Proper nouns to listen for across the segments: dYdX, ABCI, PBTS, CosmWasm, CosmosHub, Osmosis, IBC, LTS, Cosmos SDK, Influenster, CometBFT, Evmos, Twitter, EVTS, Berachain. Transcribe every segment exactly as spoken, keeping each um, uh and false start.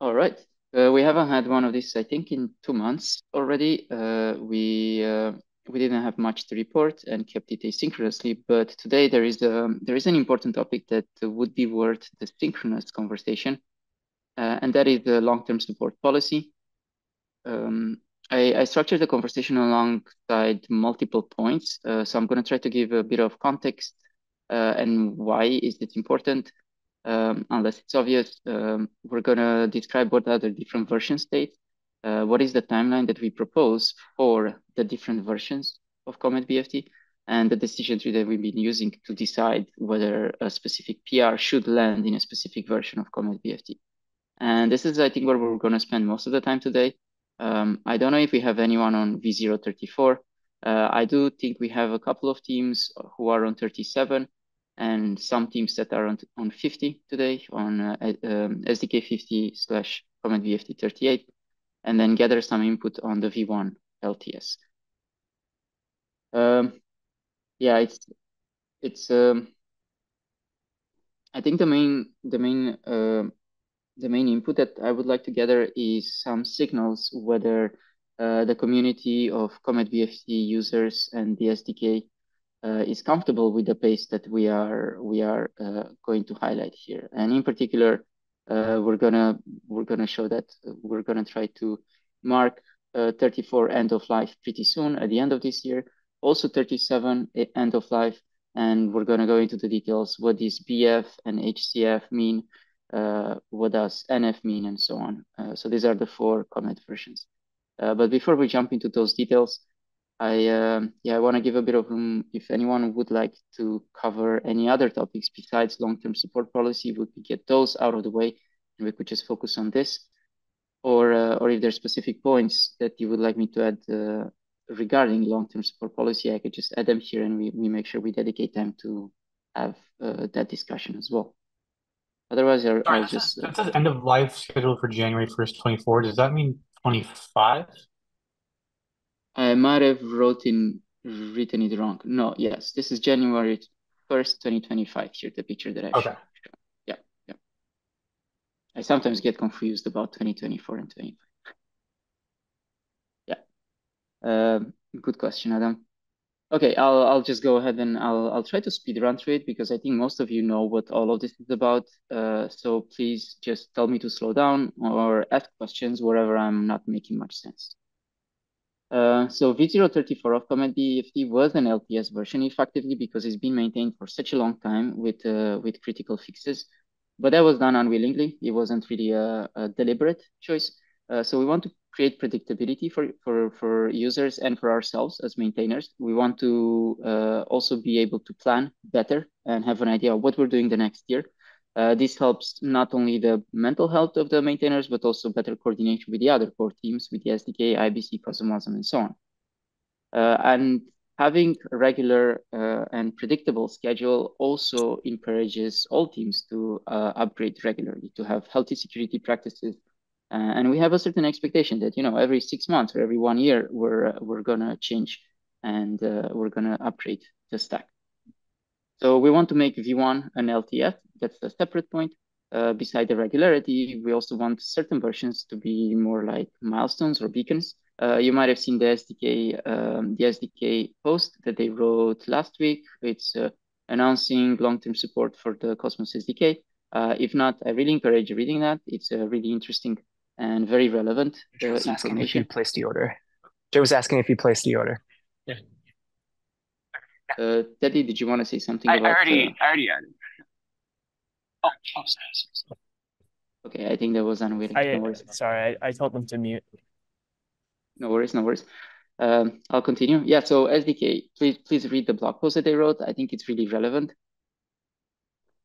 All right. Uh, we haven't had one of these, I think, in two months already. Uh, we uh, we didn't have much to report and kept it asynchronously. But today there is a, there is an important topic that would be worth the synchronous conversation, uh, and that is the long-term support policy. Um, I, I structured the conversation alongside multiple points, uh, so I'm going to try to give a bit of context uh, and why is it important. Um, unless it's obvious, um, we're going to describe what are the different version states, uh, what is the timeline that we propose for the different versions of CometBFT, and the decision tree that we've been using to decide whether a specific P R should land in a specific version of CometBFT. And this is, I think, where we're going to spend most of the time today. Um, I don't know if we have anyone on V zero thirty-four. Uh, I do think we have a couple of teams who are on thirty-seven. And some teams that are on, on fifty today, on uh, um, S D K fifty slash CometBFT thirty-eight, and then gather some input on the V one L T S. Um, yeah, it's it's. Um, I think the main the main uh, the main input that I would like to gather is some signals whether uh, the community of CometBFT users and the S D K Uh, is comfortable with the pace that we are we are uh, going to highlight here, and in particular, uh, we're gonna we're gonna show that we're gonna try to mark uh, thirty-four end of life pretty soon at the end of this year. Also thirty-seven end of life, and we're gonna go into the details. What does B F and H C F mean? Uh, what does N F mean, and so on? Uh, so these are the four Comet versions. Uh, but before we jump into those details, I um, yeah, I want to give a bit of room if anyone would like to cover any other topics besides long-term support policy. Would we get those out of the way and we could just focus on this, or uh, or if there's specific points that you would like me to add uh, regarding long-term support policy, I could just add them here and we we make sure we dedicate time to have uh, that discussion as well. Otherwise, I'll, I'll just. That's uh, end of life scheduled for January first, twenty-four. Does that mean twenty-five? I might have wrote in, written it wrong. No, yes, this is January first, twenty twenty-five. Here, the picture that I okay. showed. Yeah, yeah. I sometimes get confused about twenty twenty-four and twenty-five. Yeah, um, good question, Adam. Okay, I'll I'll just go ahead and I'll I'll try to speed run through it because I think most of you know what all of this is about. Uh, so please just tell me to slow down or ask questions wherever I'm not making much sense. Uh, so V zero thirty-four of CometBFT was an L T S version effectively because it's been maintained for such a long time with uh, with critical fixes, but that was done unwillingly. It wasn't really a, a deliberate choice. Uh, so we want to create predictability for, for, for users and for ourselves as maintainers. We want to uh, also be able to plan better and have an idea of what we're doing the next year. Uh, this helps not only the mental health of the maintainers, but also better coordination with the other core teams, with the S D K, I B C, CosmWasm, and so on. Uh, and having a regular uh, and predictable schedule also encourages all teams to uh, upgrade regularly, to have healthy security practices. Uh, and we have a certain expectation that, you know, every six months or every one year, we're, we're going to change and uh, we're going to upgrade the stack. So we want to make V one an L T F. That's a separate point. Uh, beside the regularity, we also want certain versions to be more like milestones or beacons. Uh, you might have seen the S D K, um, the S D K post that they wrote last week. It's uh, announcing long-term support for the Cosmos S D K. Uh, if not, I really encourage reading that. It's uh, really interesting and very relevant. Jay was asking if you placed the order. Jay was asking if you placed the order. Yeah. Uh, Teddy, did you want to say something I, about? I already, uh... I already added. Oh, oh sorry, sorry. Okay, I think that was unwitting. I, no sorry, I, I told them to mute. No worries, no worries. Um, I'll continue. Yeah, so S D K, please, please read the blog post that they wrote. I think it's really relevant.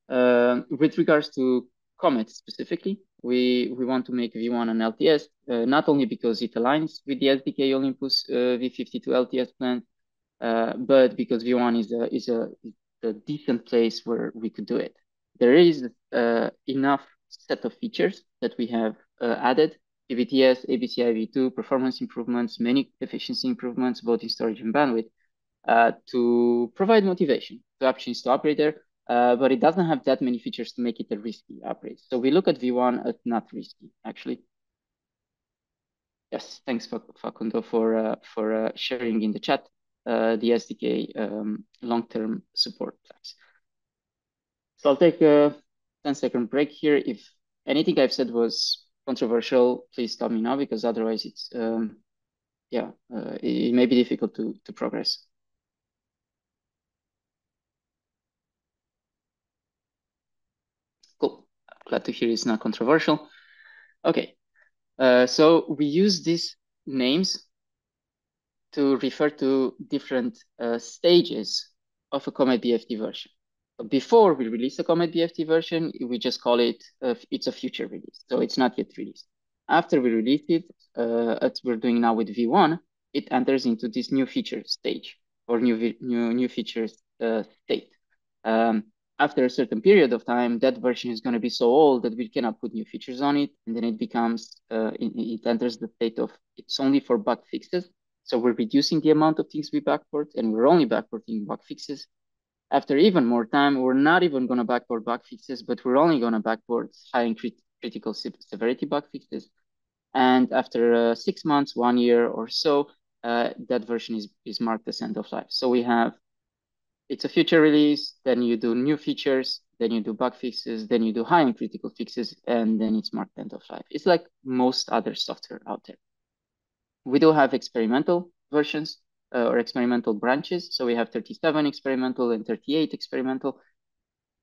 Uh, with regards to Comet specifically, we we want to make V one an L T S, uh, not only because it aligns with the S D K Olympus uh, V fifty-two L T S plan. Uh, but because V one is a, is, a, is a decent place where we could do it. There is uh, enough set of features that we have uh, added, E V T S, A B C I V two, performance improvements, many efficiency improvements, both in storage and bandwidth, uh, to provide motivation to options to operate there. uh, but it doesn't have that many features to make it a risky upgrade. So we look at V one as not risky, actually. Yes, thanks, Facundo, for uh, for uh, sharing in the chat uh, the S D K um, long-term support plans. So I'll take a ten second break here. If anything I've said was controversial, please stop me now, because otherwise it's um, yeah, uh, it, it may be difficult to to progress. Cool. Glad to hear it's not controversial. Okay. Uh, so we use these names to refer to different uh, stages of a CometBFT version. But before we release a CometBFT version, we just call it, uh, it's a future release. So it's not yet released. After we release it, uh, as we're doing now with V one, it enters into this new feature stage or new, new, new features uh, state. Um, After a certain period of time, that version is going to be so old that we cannot put new features on it. And then it becomes, uh, it, it enters the state of it's only for bug fixes. So we're reducing the amount of things we backport, and we're only backporting bug fixes. After even more time, we're not even going to backport bug fixes, but we're only going to backport high and crit critical se severity bug fixes. And after uh, six months, one year or so, uh, that version is, is marked as end of life. So we have it's a future release, then you do new features, then you do bug fixes, then you do high and critical fixes, and then it's marked end of life. It's like most other software out there. We do have experimental versions uh, or experimental branches. So we have thirty-seven experimental and thirty-eight experimental.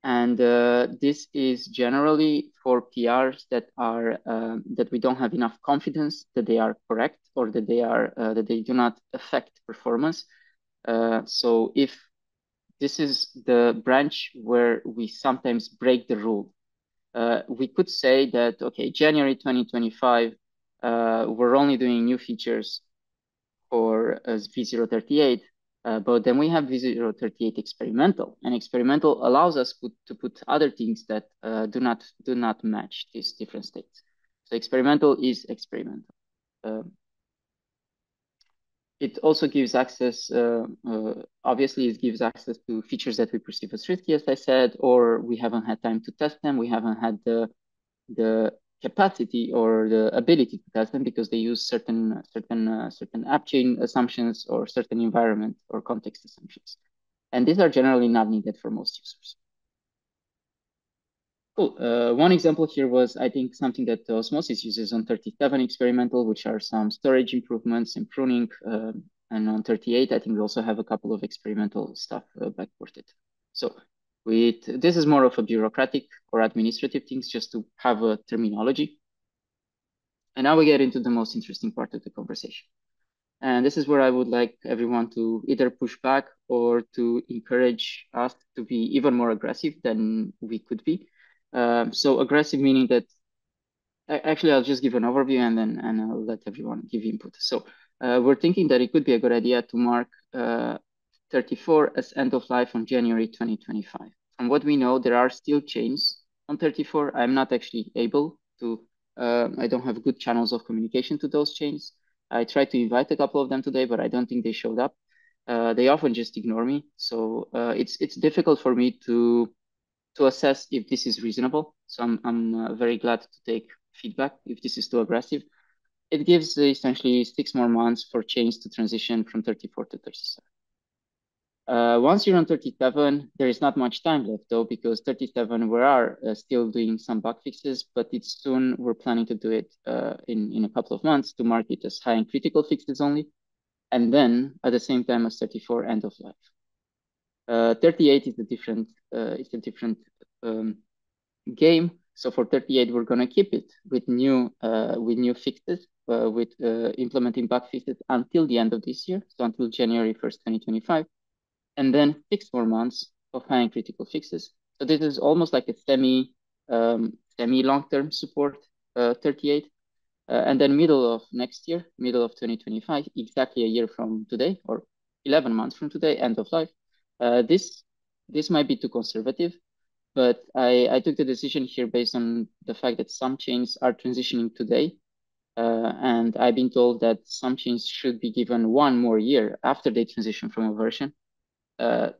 And uh, this is generally for P Rs that are uh, that we don't have enough confidence that they are correct or that they are uh, that they do not affect performance. Uh, so if this is the branch where we sometimes break the rule. Uh, we could say that, okay, January twenty twenty-five, uh, we're only doing new features for uh, V zero thirty-eight, uh, but then we have V zero thirty-eight experimental, and experimental allows us put, to put other things that uh, do not do not match these different states. So experimental is experimental. Um, It also gives access, uh, uh, obviously it gives access to features that we perceive as risky, as I said, or we haven't had time to test them. We haven't had the, the capacity or the ability to test them because they use certain, certain, uh, certain app chain assumptions or certain environment or context assumptions. And these are generally not needed for most users. Cool. Uh, one example here was, I think, something that Osmosis uses on thirty-seven experimental, which are some storage improvements and pruning. Um, and on thirty-eight, I think we also have a couple of experimental stuff uh, backported. So with, this is more of a bureaucratic or administrative things, just to have a terminology. And now we get into the most interesting part of the conversation. And this is where I would like everyone to either push back or to encourage us to be even more aggressive than we could be. Um, so aggressive meaning that actually I'll just give an overview and then and I'll let everyone give input. So uh, we're thinking that it could be a good idea to mark uh, thirty-four as end of life on January twenty twenty-five. From what we know, there are still chains on thirty-four. I'm not actually able to, uh, I don't have good channels of communication to those chains. I tried to invite a couple of them today, but I don't think they showed up. Uh, they often just ignore me. So uh, it's, it's difficult for me to to assess if this is reasonable. So I'm, I'm uh, very glad to take feedback if this is too aggressive. It gives essentially six more months for chains to transition from thirty-four to thirty-seven. Uh, once you're on thirty-seven, there is not much time left though, because thirty-seven we are uh, still doing some bug fixes, but it's soon, we're planning to do it uh, in, in a couple of months to mark it as high and critical fixes only. And then at the same time as thirty-four, end of life. Uh, thirty-eight is a different, uh, it's a different um, game. So for thirty-eight, we're gonna keep it with new, uh, with new fixes, uh, with uh, implementing bug fixes until the end of this year, so until January first, twenty twenty-five, and then six more months of high and critical fixes. So this is almost like a semi, um, semi long-term support uh, thirty-eight, uh, and then middle of next year, middle of twenty twenty-five, exactly a year from today, or eleven months from today, end of life. Uh, this this might be too conservative, but I, I took the decision here based on the fact that some chains are transitioning today. Uh, and I've been told that some chains should be given one more year after they transition from a version. Uh,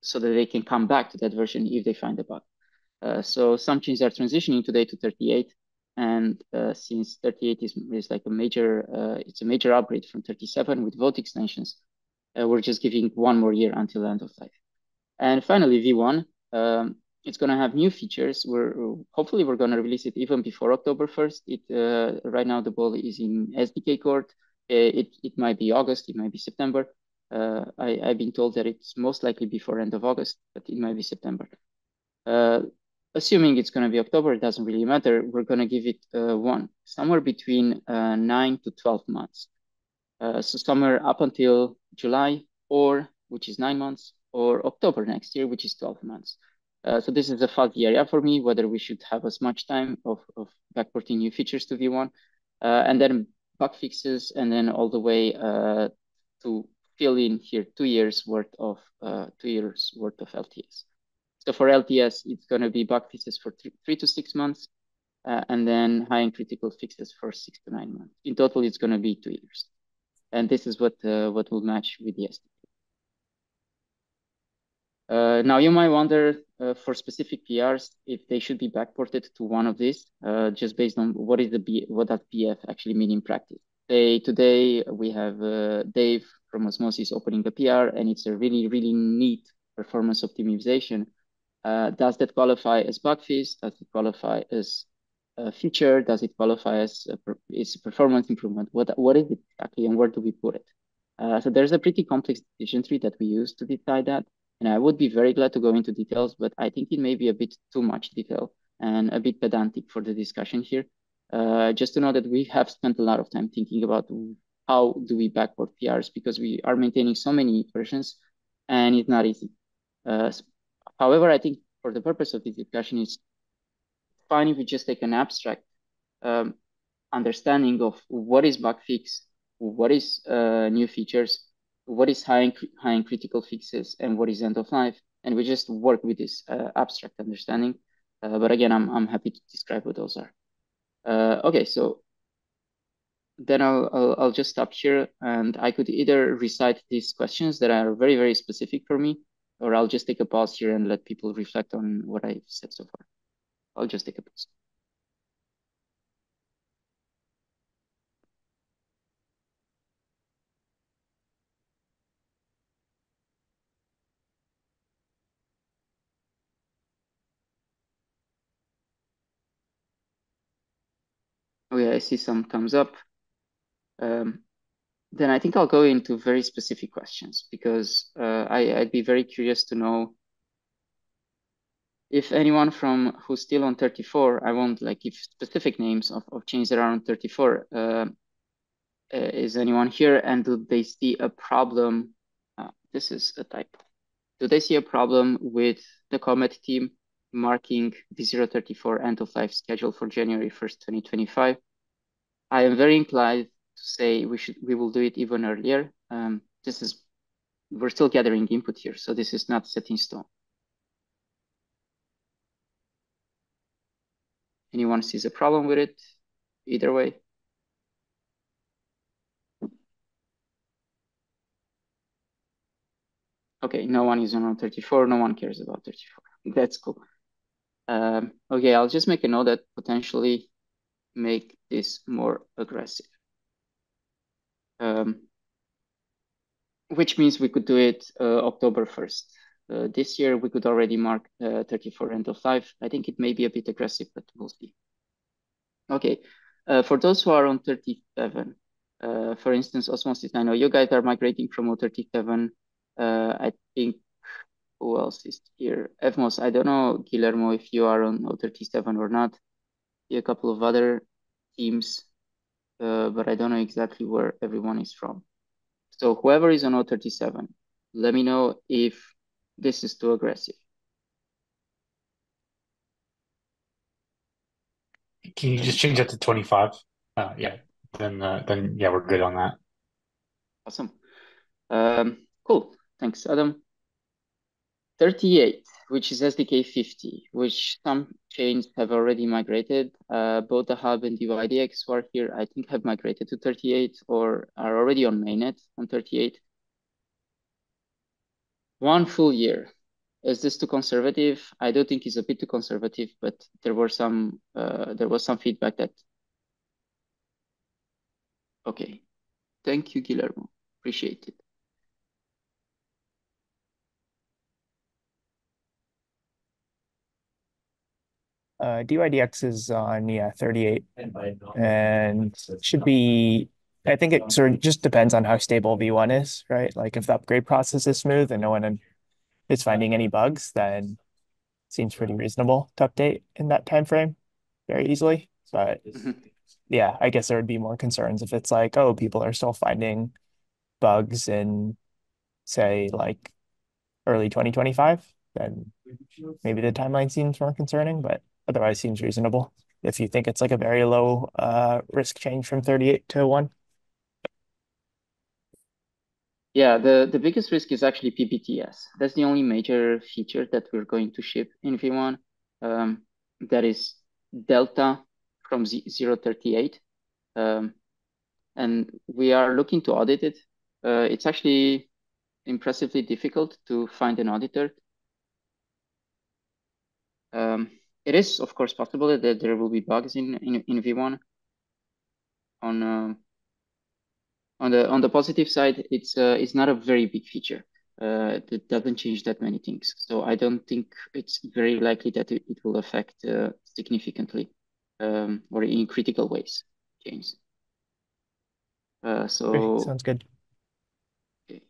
so that they can come back to that version if they find a bug. Uh, so some chains are transitioning today to thirty-eight, and uh, since thirty-eight is, is like a major, uh, it's a major upgrade from thirty-seven with vote extensions. Uh, we're just giving one more year until end of life. And finally, V one, um, it's going to have new features. We're hopefully we're going to release it even before October first. It uh, right now the ball is in S D K court. It it might be August, it might be September. Uh, I I've been told that it's most likely before end of August, but it might be September. Uh, Assuming it's going to be October, it doesn't really matter. We're going to give it uh, one, somewhere between uh, nine to twelve months. Uh, so somewhere up until July, or which is nine months, or October next year, which is twelve months. Uh, so this is a fuzzy area for me, whether we should have as much time of, of backporting new features to V one, uh, and then bug fixes, and then all the way uh, to fill in here two years worth of uh, two years worth of L T S. So for L T S, it's going to be bug fixes for three, three to six months, uh, and then high and critical fixes for six to nine months. In total, it's going to be two years, and this is what uh, what will match with the S D K. Uh, now you might wonder uh, for specific P Rs if they should be backported to one of these, uh, just based on what is the B what does B F actually mean in practice. They, today we have uh, Dave from Osmosis opening the P R, and it's a really really neat performance optimization. Uh, does that qualify as bug fix? Does it qualify as a feature? Does it qualify as a, per as a performance improvement? What what is it exactly, and where do we put it? Uh, so there's a pretty complex decision tree that we use to decide that, and I would be very glad to go into details, but I think it may be a bit too much detail and a bit pedantic for the discussion here. Uh, just to know that we have spent a lot of time thinking about how do we backport P Rs, because we are maintaining so many versions, and it's not easy. Uh, However, I think for the purpose of this discussion, it's fine if we just take an abstract um, understanding of what is bug fix, what is uh, new features, what is high and, high and critical fixes, and what is end of life, and we just work with this uh, abstract understanding. Uh, but again, I'm I'm happy to describe what those are. Uh, okay, so then I'll, I'll I'll just stop here, and I could either recite these questions that are very very specific for me, or I'll just take a pause here and let people reflect on what I've said so far. I'll just take a pause. Oh yeah, I see some thumbs up. Um, Then I think I'll go into very specific questions, because uh, I, I'd be very curious to know if anyone from who's still on thirty-four, I won't like give specific names of, of chains that are on thirty-four. Uh, is anyone here, and do they see a problem? Uh, this is a typo. Do they see a problem with the Comet team marking the zero thirty-four end of life schedule for January first, twenty twenty-five? I am very inclined to say we should we will do it even earlier. Um, this is we're still gathering input here, so this is not set in stone. Anyone sees a problem with it? Either way. Okay, no one is on thirty-four. No one cares about thirty-four. That's cool. Um, okay, I'll just make a note that potentially make this more aggressive. Um, which means we could do it uh, October first. Uh, this year, we could already mark uh, thirty-four end of life. I think it may be a bit aggressive, but we'll see. Okay, uh, for those who are on thirty-seven, uh, for instance, Osmosis, I know you guys are migrating from O thirty-seven. Uh, I think, who else is here? Evmos, I don't know, Guillermo, if you are on O thirty-seven or not. A couple of other teams. Uh, but I don't know exactly where everyone is from. So whoever is on O thirty-seven, let me know if this is too aggressive. Can you just change that to twenty-five? Uh, yeah, then uh, then yeah, we're good on that. Awesome. Um, cool, thanks, Adam. thirty-eight, which is S D K fifty, which some chains have already migrated. Uh, both the hub and dYdX who are here, I think, have migrated to thirty-eight or are already on mainnet on thirty-eight. One full year. is this too conservative? I do think it's a bit too conservative, but there were some uh, there was some feedback that. Okay, thank you, Guillermo. Appreciate it. Uh, dYdX is on yeah thirty-eight, and should be. I think it sort of just depends on how stable V one is, right? Like if the upgrade process is smooth and no one is finding any bugs, then it seems pretty reasonable to update in that time frame very easily. But yeah, I guess there would be more concerns if it's like, oh, people are still finding bugs in, say, like early twenty twenty-five, then maybe the timeline seems more concerning, but otherwise seems reasonable if you think it's like a very low uh, risk change from thirty-eight to one. Yeah, the, the biggest risk is actually P B T S. That's the only major feature that we're going to ship in V one. Um, that is delta from zero point three eight. Um, and we are looking to audit it. Uh, it's actually impressively difficult to find an auditor. Um, it is, of course, possible that there will be bugs in, in, in V one on... Uh, On the on the positive side, it's uh, it's not a very big feature. Uh, it doesn't change that many things, so I don't think it's very likely that it, it will affect uh, significantly um, or in critical ways. James. Uh, so Great. Sounds good. Okay.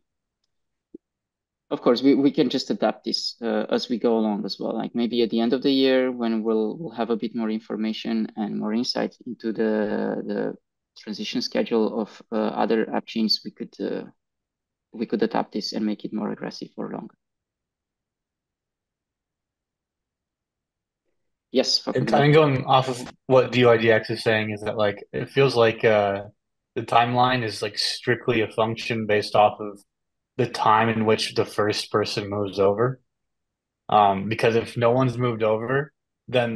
Of course, we we can just adapt this uh, as we go along as well. Like maybe at the end of the year when we'll we'll have a bit more information and more insight into the the. transition schedule of uh, other app chains, we could uh, we could adapt this and make it more aggressive or longer. Yes. And kind of going off of what dYdX is saying is that like it feels like uh, the timeline is like strictly a function based off of the time in which the first person moves over. Um, because if no one's moved over, then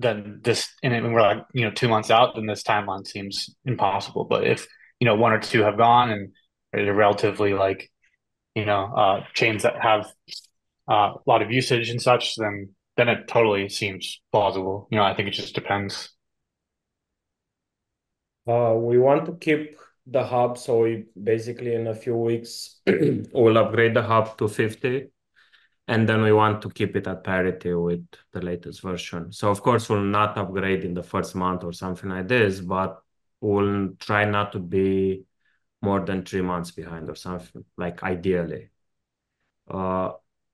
then this, and we're like, you know, two months out, then this timeline seems impossible. But if, you know, one or two have gone and they're relatively like, you know, uh, chains that have uh, a lot of usage and such, then, then it totally seems plausible. You know, I think it just depends. Uh, we want to keep the hub. So we basically in a few weeks, we'll upgrade the hub to fifty. And then we want to keep it at parity with the latest version. So of course, we'll not upgrade in the first month or something like this, but we'll try not to be more than three months behind or something, like ideally, uh,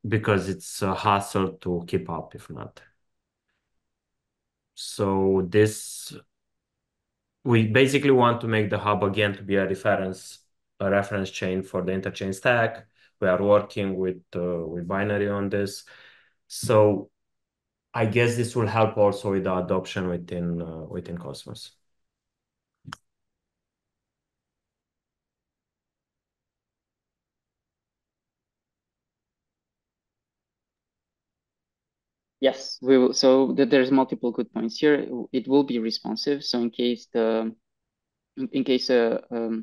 because it's a hassle to keep up, if not. So this, we basically want to make the hub again to be a reference, a reference chain for the interchain stack. We are working with uh, with binary on this, so I guess this will help also with the adoption within uh, within Cosmos. Yes, we will. So th there's multiple good points here. It will be responsive. So in case the in, in case uh, um,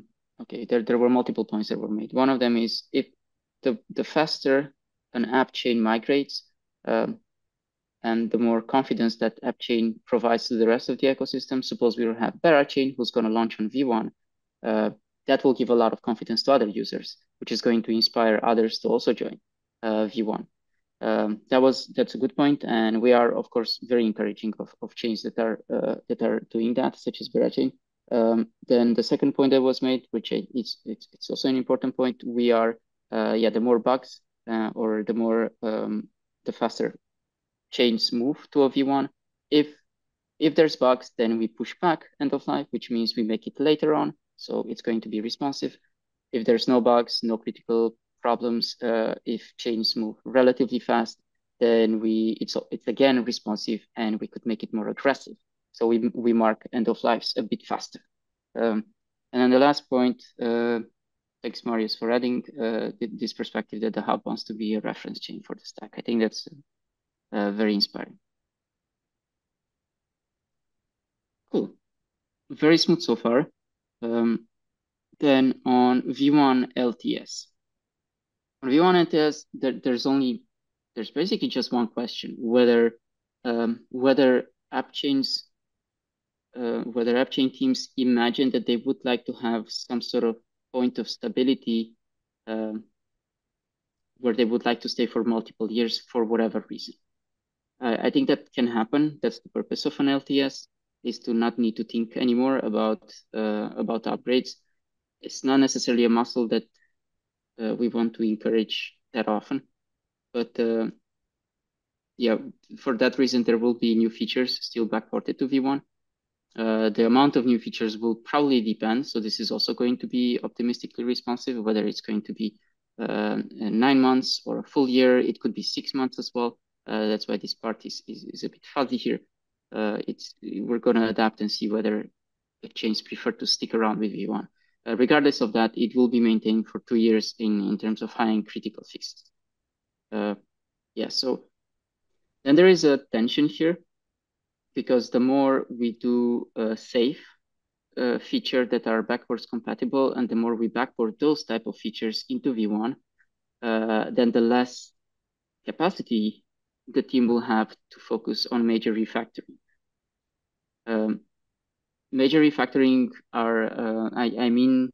okay, there there were multiple points that were made. One of them is if The, the faster an app chain migrates um, and the more confidence that app chain provides to the rest of the ecosystem. Suppose we will have Berachain who's going to launch on V one. Uh, that will give a lot of confidence to other users, which is going to inspire others to also join uh, V one. Um, that was that's a good point, and we are of course very encouraging of, of chains that are uh, that are doing that, such as Berachain. Um, then the second point that was made, which it's it's it's also an important point, we are. Uh, yeah, the more bugs uh, or the more um, the faster chains move to a V one. If if there's bugs, then we push back end of life, which means we make it later on. So it's going to be responsive. If there's no bugs, no critical problems, uh, if chains move relatively fast, then we it's it's again responsive, and we could make it more aggressive. So we we mark end of lives a bit faster. Um, and then the last point. Uh, Thanks, Marius, for adding uh, this perspective that the hub wants to be a reference chain for the stack. I think that's uh, very inspiring. Cool. Very smooth so far. Um, then on V one L T S. On V one L T S, there, there's only there's basically just one question: whether um, whether AppChain's uh, whether AppChain teams imagine that they would like to have some sort of point of stability uh, where they would like to stay for multiple years for whatever reason. Uh, I think that can happen. That's the purpose of an L T S, is to not need to think anymore about uh, about upgrades. It's not necessarily a muscle that uh, we want to encourage that often, but uh, yeah, for that reason, there will be new features still backported to V one. Uh, the amount of new features will probably depend. So this is also going to be optimistically responsive, whether it's going to be uh, nine months or a full year. It could be six months as well. Uh, that's why this part is, is, is a bit fuzzy here. Uh, it's we're going to adapt and see whether exchanges prefer to stick around with V one. Uh, regardless of that, it will be maintained for two years in, in terms of high-end critical fixes. Uh, yeah, so then there is a tension here, because the more we do uh, safe uh, feature that are backwards compatible, and the more we backward those type of features into V one, uh, then the less capacity the team will have to focus on major refactoring. Um, major refactoring are, uh, I, I mean,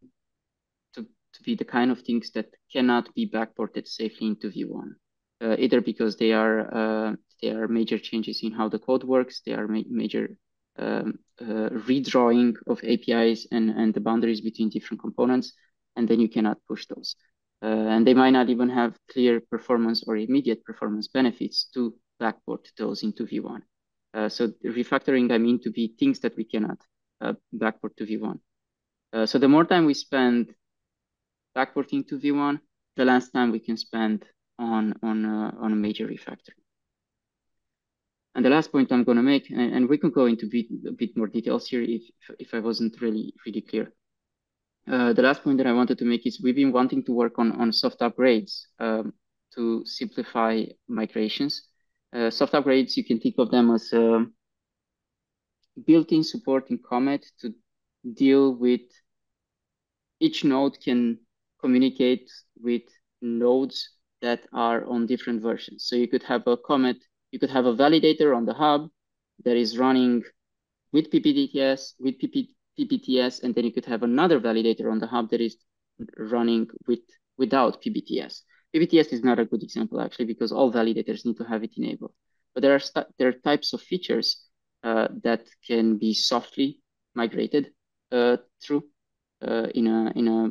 to, to be the kind of things that cannot be backported safely into V one. Uh, either because they are uh, they are major changes in how the code works, they are ma major um, uh, redrawing of A P Is and and the boundaries between different components, and then you cannot push those. Uh, and they might not even have clear performance or immediate performance benefits to backport those into V one. Uh, so refactoring, I mean, to be things that we cannot uh, backport to V one. Uh, so the more time we spend backporting to V one, the less time we can spend on on uh, on a major refactoring. And the last point I'm going to make, and, and we can go into bit, a bit more details here if if I wasn't really really clear. Uh, the last point that I wanted to make is we've been wanting to work on on soft upgrades um, to simplify migrations. Uh, soft upgrades, you can think of them as uh, built-in support in Comet to deal with each node can communicate with nodes that are on different versions. So you could have a Comet, you could have a validator on the hub that is running with P B T S, with P B T S, and then you could have another validator on the hub that is running with without P B T S. P B T S is not a good example actually, because all validators need to have it enabled. But there are there are types of features uh, that can be softly migrated uh, through uh, in a in a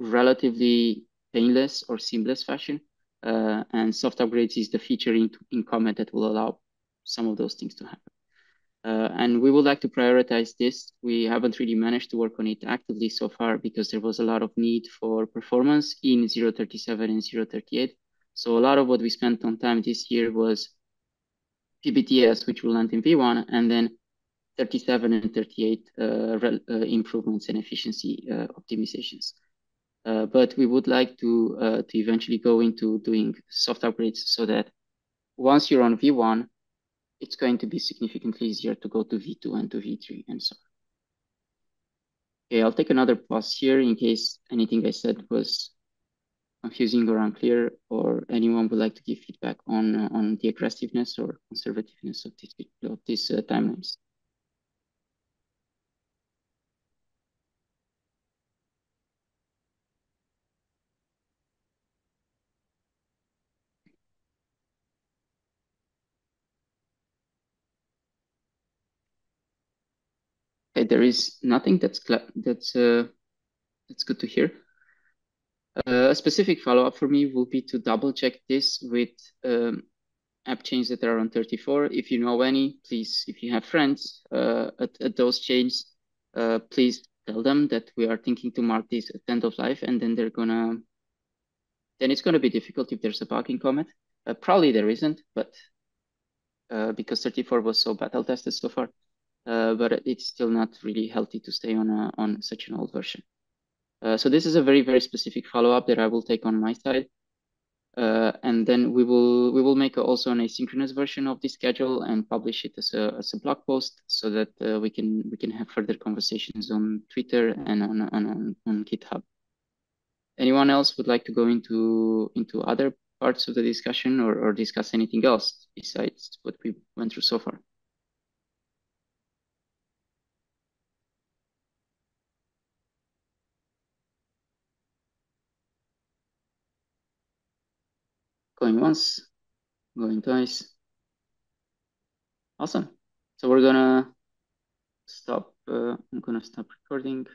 relatively painless or seamless fashion. Uh, and soft upgrades is the feature in, in Comet that will allow some of those things to happen. Uh, and we would like to prioritize this. We haven't really managed to work on it actively so far because there was a lot of need for performance in zero point three seven and zero point three eight. So a lot of what we spent on time this year was P B T S, which will land in V one, and then thirty-seven and thirty-eight uh, uh, improvements and efficiency uh, optimizations. Uh, but we would like to uh, to eventually go into doing soft upgrades so that once you're on V one, it's going to be significantly easier to go to V two and to V three and so on. Okay, I'll take another pause here in case anything I said was confusing or unclear, or anyone would like to give feedback on uh, on the aggressiveness or conservativeness of these of these uh, timelines. There is nothing that's that's uh, that's good to hear. Uh, a specific follow-up for me will be to double-check this with um, app chains that are on thirty-four. If you know any, please, if you have friends uh, at, at those chains, uh, please tell them that we are thinking to mark this at end of life, and then they're gonna, then it's gonna be difficult if there's a bug in Comet. Uh, probably there isn't, but uh, because thirty-four was so battle-tested so far. Uh, but it's still not really healthy to stay on a, on such an old version. Uh, so this is a very, very specific follow-up that I will take on my side. Uh, and then we will we will make a, also an asynchronous version of this schedule and publish it as a, as a blog post so that uh, we can we can have further conversations on Twitter and on, on, on, on GitHub. Anyone else would like to go into, into other parts of the discussion, or, or discuss anything else besides what we went through so far? Going once, going twice. Awesome. So we're gonna stop. Uh, I'm gonna stop recording.